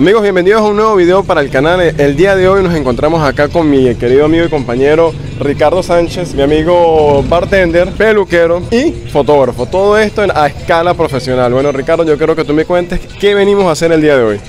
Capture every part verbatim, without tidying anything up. Amigos, bienvenidos a un nuevo video para el canal. El día de hoy nos encontramos acá con mi querido amigo y compañero Ricardo Sánchez, mi amigo bartender, peluquero y fotógrafo. Todo esto a escala profesional. Bueno, Ricardo, yo quiero que tú me cuentes qué venimos a hacer el día de hoy.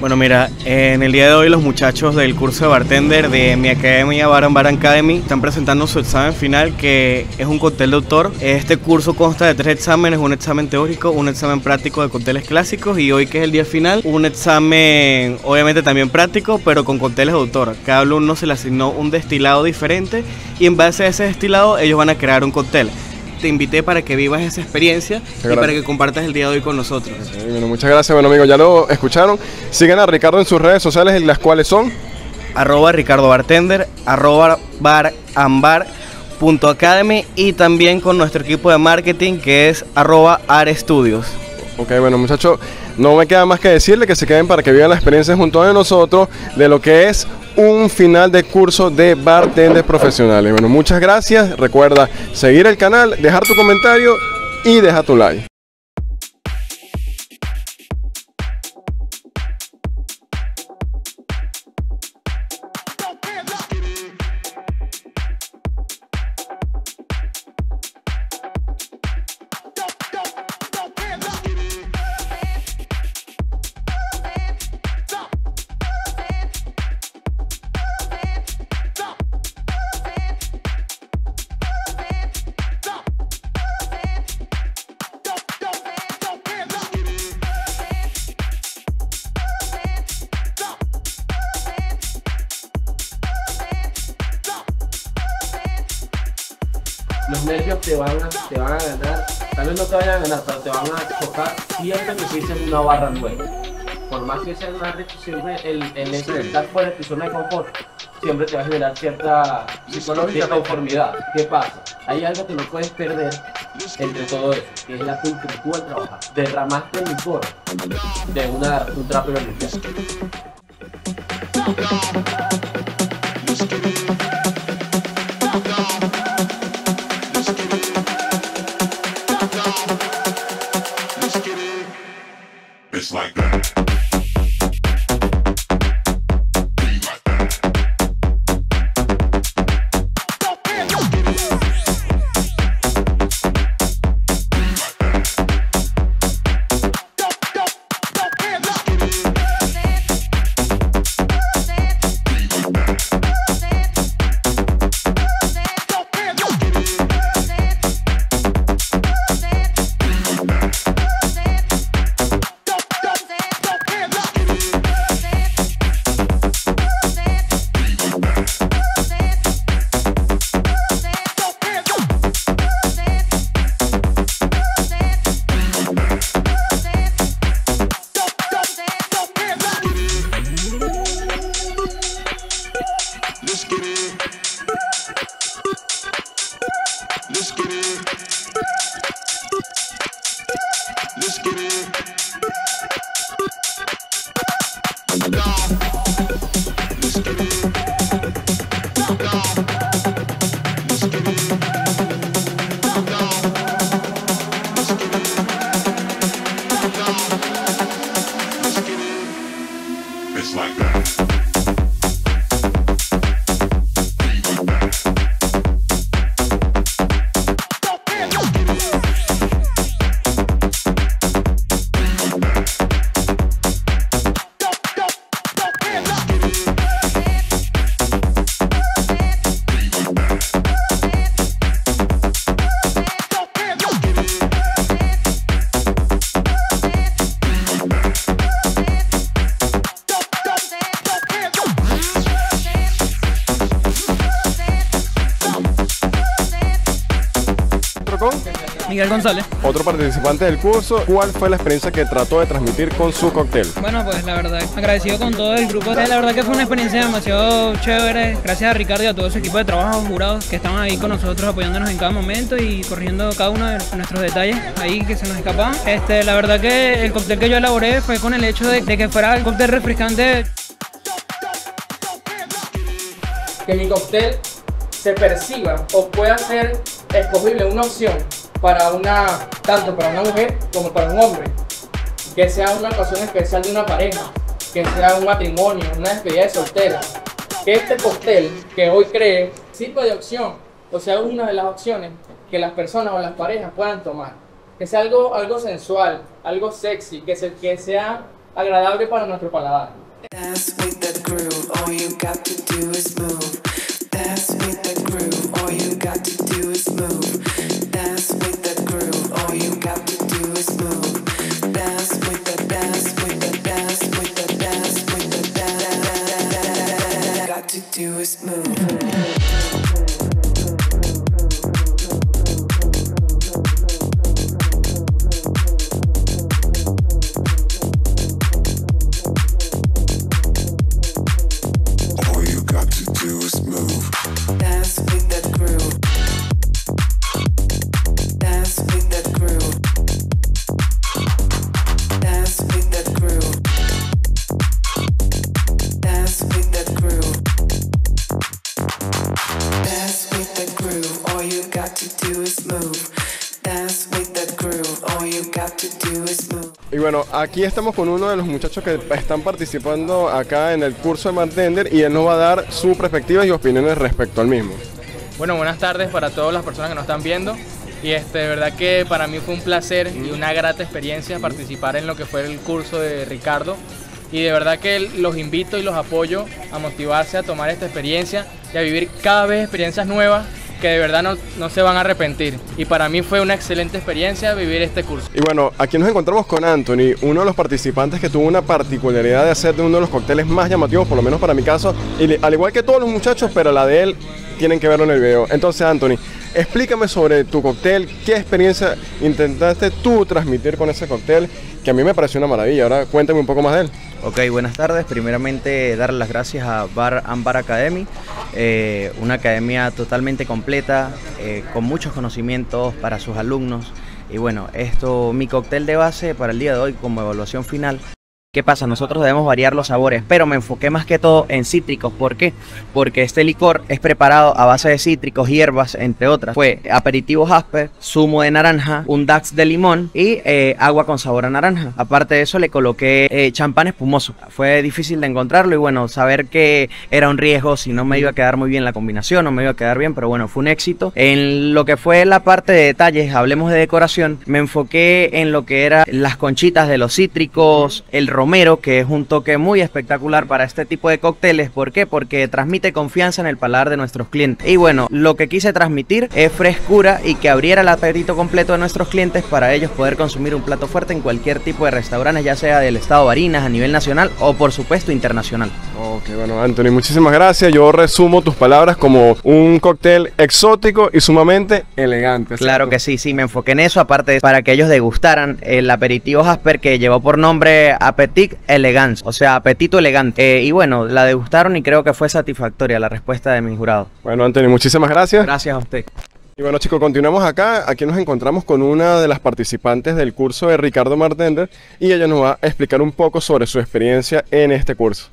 Bueno, mira, en el día de hoy los muchachos del curso de bartender de mi academia Bar and Bar Academy están presentando su examen final, que es un cóctel de autor. Este curso consta de tres exámenes: un examen teórico, un examen práctico de cócteles clásicos y hoy, que es el día final, un examen obviamente también práctico pero con cócteles de autor. Cada alumno se le asignó un destilado diferente y en base a ese destilado ellos van a crear un cóctel. Te invité para que vivas esa experiencia y para que compartas el día de hoy con nosotros. Okay, bueno, muchas gracias. Bueno, amigos, ya lo escucharon. Sigan a Ricardo en sus redes sociales, las cuales son arroba Ricardo Bartender, arroba bar and bar punto academy y también con nuestro equipo de marketing, que es arroba arestudios. Ok, bueno, muchachos, no me queda más que decirle que se queden para que vivan la experiencia junto a nosotros de lo que es un final de curso de bartenders profesionales. Bueno, muchas gracias. Recuerda seguir el canal, dejar tu comentario y deja tu like. Los nervios te van, a, te van a ganar, tal vez no te vayan a ganar, pero te van a chocar siempre que utilices una barra nueva. Por más que sea una red, siempre el, el hecho de estar fuera de tu zona de confort, siempre te va a generar cierta psicológica conformidad. ¿Qué pasa? Hay algo que no puedes perder entre todo esto, que es la cultura de trabajar. Derramaste el licor de una, un trapo de It's like that. It's like that. Miguel González, otro participante del curso. ¿Cuál fue la experiencia que trató de transmitir con su cóctel? Bueno, pues la verdad, agradecido con todo el grupo. La verdad que fue una experiencia demasiado chévere. Gracias a Ricardo y a todo su equipo de trabajo, jurados que estaban ahí con nosotros, apoyándonos en cada momento y corrigiendo cada uno de nuestros detalles ahí que se nos escapaban. Este, la verdad que el cóctel que yo elaboré fue con el hecho de, de que fuera el cóctel refrescante. Que mi cóctel se perciba o pueda ser escogible una opción para una, tanto para una mujer como para un hombre, que sea una ocasión especial de una pareja, que sea un matrimonio, una despedida de soltera, que este cóctel que hoy cree sirva de opción, o sea, una de las opciones que las personas o las parejas puedan tomar, que sea algo, algo sensual, algo sexy, que, se, que sea agradable para nuestro paladar. Y bueno, aquí estamos con uno de los muchachos que están participando acá en el curso de bartender y él nos va a dar su perspectiva y opiniones respecto al mismo. Bueno, buenas tardes para todas las personas que nos están viendo. Y este, de verdad que para mí fue un placer y una grata experiencia participar en lo que fue el curso de Ricardo. Y de verdad que los invito y los apoyo a motivarse a tomar esta experiencia y a vivir cada vez experiencias nuevas que de verdad no, no se van a arrepentir. Y para mí fue una excelente experiencia vivir este curso. Y bueno, aquí nos encontramos con Anthony, uno de los participantes que tuvo una particularidad de hacer de uno de los cócteles más llamativos, por lo menos para mi caso, y al igual que todos los muchachos, pero la de él tienen que verlo en el video. Entonces, Anthony, explícame sobre tu cóctel, qué experiencia intentaste tú transmitir con ese cóctel, que a mí me pareció una maravilla. Ahora cuéntame un poco más de él. Ok, buenas tardes. Primeramente, dar las gracias a Bar and Bar Academy, eh, una academia totalmente completa, eh, con muchos conocimientos para sus alumnos. Y bueno, esto, mi cóctel de base para el día de hoy como evaluación final. ¿Qué pasa? Nosotros debemos variar los sabores, pero me enfoqué más que todo en cítricos. ¿Por qué? Porque este licor es preparado a base de cítricos, hierbas, entre otras. Fue aperitivos ásperos, zumo de naranja, un dax de limón y eh, agua con sabor a naranja. Aparte de eso le coloqué eh, champán espumoso. Fue difícil de encontrarlo y bueno, saber que era un riesgo si no me iba a quedar muy bien la combinación, no me iba a quedar bien, pero bueno, fue un éxito. En lo que fue la parte de detalles, hablemos de decoración, me enfoqué en lo que eran las conchitas de los cítricos, el romero, que es un toque muy espectacular para este tipo de cócteles. ¿Por qué? Porque transmite confianza en el paladar de nuestros clientes. Y bueno, lo que quise transmitir es frescura y que abriera el apetito completo de nuestros clientes para ellos poder consumir un plato fuerte en cualquier tipo de restaurantes, ya sea del estado Barinas, a nivel nacional o por supuesto internacional. Ok, bueno, Anthony, muchísimas gracias. Yo resumo tus palabras como un cóctel exótico y sumamente elegante. ¿Cierto? Claro que sí, sí, me enfoqué en eso, aparte para que ellos degustaran el aperitivo Jasper, que llevó por nombre apetito elegante, o sea, apetito elegante. Eh, y bueno, la degustaron y creo que fue satisfactoria la respuesta de mi jurado. Bueno, Anthony, muchísimas gracias. Gracias a usted. Y bueno, chicos, continuamos acá. Aquí nos encontramos con una de las participantes del curso de Ricardo Bartender y ella nos va a explicar un poco sobre su experiencia en este curso.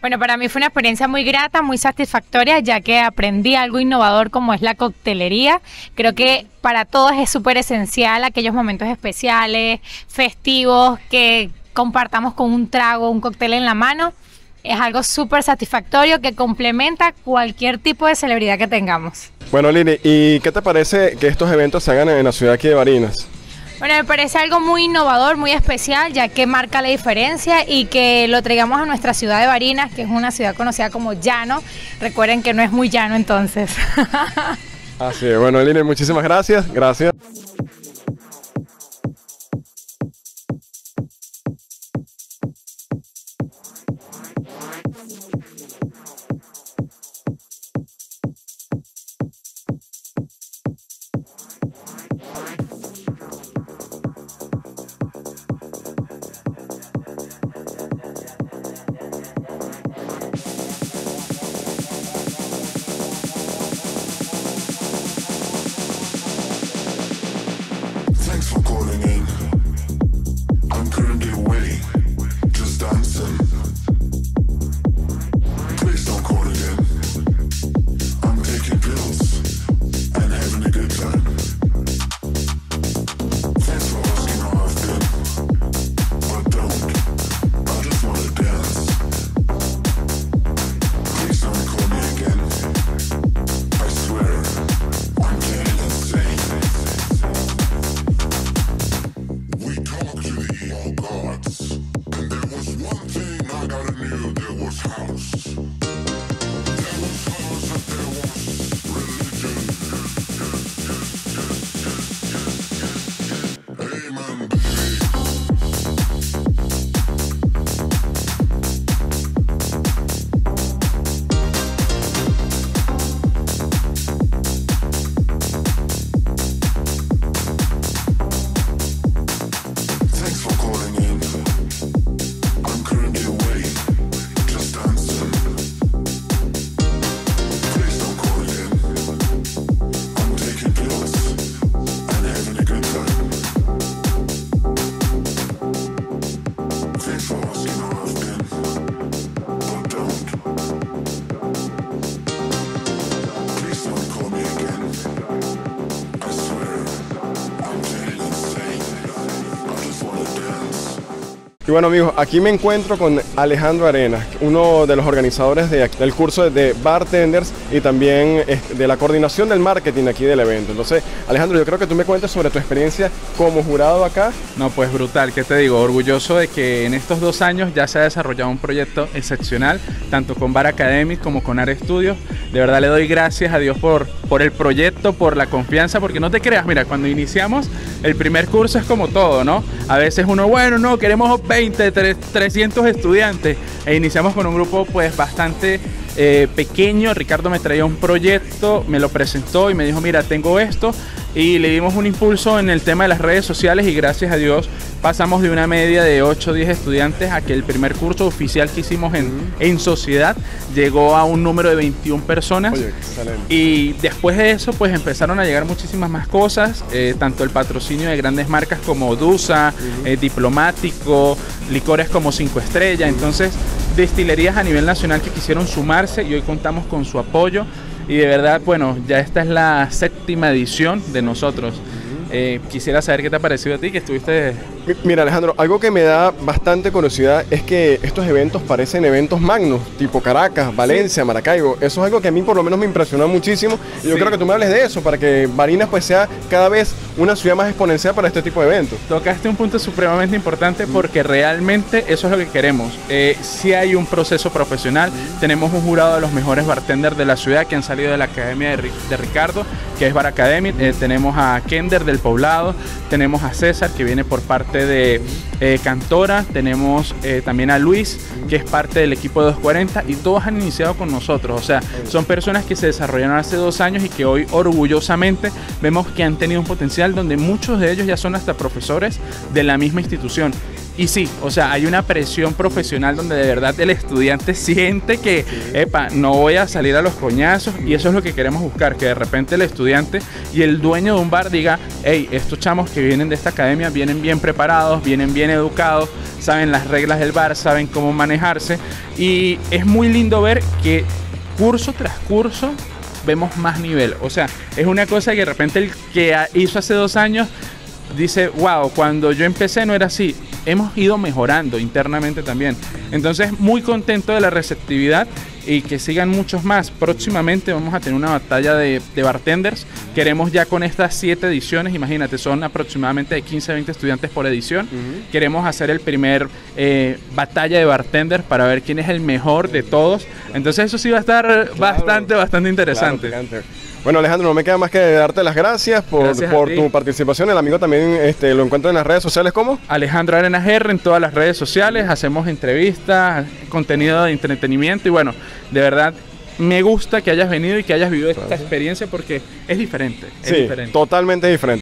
Bueno, para mí fue una experiencia muy grata, muy satisfactoria, ya que aprendí algo innovador como es la coctelería. Creo que para todos es súper esencial aquellos momentos especiales, festivos, que compartamos con un trago, un cóctel en la mano. Es algo súper satisfactorio que complementa cualquier tipo de celebridad que tengamos. Bueno, Lili, ¿y qué te parece que estos eventos se hagan en la ciudad aquí de Barinas? Bueno, me parece algo muy innovador, muy especial, ya que marca la diferencia y que lo traigamos a nuestra ciudad de Barinas, que es una ciudad conocida como llano. Recuerden que no es muy llano entonces. Así es. Bueno, Lili, muchísimas gracias. Gracias. I'm currently waiting, just dancing. Y bueno amigos, aquí me encuentro con Alejandro Arenas, uno de los organizadores de, del curso de bartenders y también de la coordinación del marketing aquí del evento. Entonces, Alejandro, yo creo que tú me cuentes sobre tu experiencia como jurado acá. No, pues brutal, ¿qué te digo? Orgulloso de que en estos dos años ya se ha desarrollado un proyecto excepcional, tanto con Bar Academy como con Are Studios. De verdad le doy gracias a Dios por, por el proyecto, por la confianza, porque no te creas, mira, cuando iniciamos el primer curso es como todo, ¿no? A veces uno, bueno, no, queremos veinte, trescientos estudiantes e iniciamos con un grupo pues bastante eh, pequeño. Ricardo me traía un proyecto, me lo presentó y me dijo, mira, tengo esto, y le dimos un impulso en el tema de las redes sociales y gracias a Dios pasamos de una media de ocho o diez estudiantes a que el primer curso oficial que hicimos en, uh-huh. en sociedad llegó a un número de veintiuna personas. Oye, excelente. Y después de eso pues empezaron a llegar muchísimas más cosas, eh, tanto el patrocinio de grandes marcas como Dusa, uh-huh. eh, Diplomático, licores como cinco estrellas, uh-huh. entonces destilerías a nivel nacional que quisieron sumarse y hoy contamos con su apoyo. Y de verdad, bueno, ya esta es la séptima edición de nosotros. Eh, quisiera saber qué te ha parecido a ti, que estuviste... Mira Alejandro, algo que me da bastante curiosidad es que estos eventos parecen eventos magnos, tipo Caracas, Valencia, sí. Maracaibo. Eso es algo que a mí por lo menos me impresionó muchísimo. Y sí. yo creo que tú me hables de eso, para que Barinas pues sea cada vez una ciudad más exponencial para este tipo de eventos. Tocaste un punto supremamente importante porque realmente eso es lo que queremos. Eh, si hay un proceso profesional, mm. tenemos un jurado de los mejores bartenders de la ciudad que han salido de la Academia de, Ri de Ricardo, que es Bar Academy. Eh, tenemos a Kender del Poblado, tenemos a César, que viene por parte de eh, Cantora, tenemos eh, también a Luis, que es parte del equipo de doscientos cuarenta, y todos han iniciado con nosotros. O sea, son personas que se desarrollaron hace dos años y que hoy orgullosamente vemos que han tenido un potencial donde muchos de ellos ya son hasta profesores de la misma institución. Y sí, o sea, hay una presión profesional donde de verdad el estudiante siente que, epa, no voy a salir a los coñazos, y eso es lo que queremos buscar, que de repente el estudiante y el dueño de un bar diga, hey, estos chamos que vienen de esta academia vienen bien preparados, vienen bien educados, saben las reglas del bar, saben cómo manejarse, y es muy lindo ver que curso tras curso vemos más nivel. O sea, es una cosa que de repente el que hizo hace dos años dice, wow, cuando yo empecé no era así. Hemos ido mejorando internamente también. Entonces, muy contento de la receptividad y que sigan muchos más. Próximamente vamos a tener una batalla de, de bartenders. Queremos ya con estas siete ediciones, imagínate, son aproximadamente de quince a veinte estudiantes por edición. Uh-huh. Queremos hacer el primer eh, batalla de bartenders para ver quién es el mejor de todos. Entonces, eso sí va a estar claro, bastante, bastante interesante. Claro, bueno Alejandro, no me queda más que darte las gracias por, gracias por tu participación. El amigo también este, lo encuentro en las redes sociales como Alejandro Arenas R en todas las redes sociales. Hacemos entrevistas, contenido de entretenimiento y bueno, de verdad me gusta que hayas venido y que hayas vivido esta experiencia porque es diferente. Es sí, diferente. Totalmente diferente.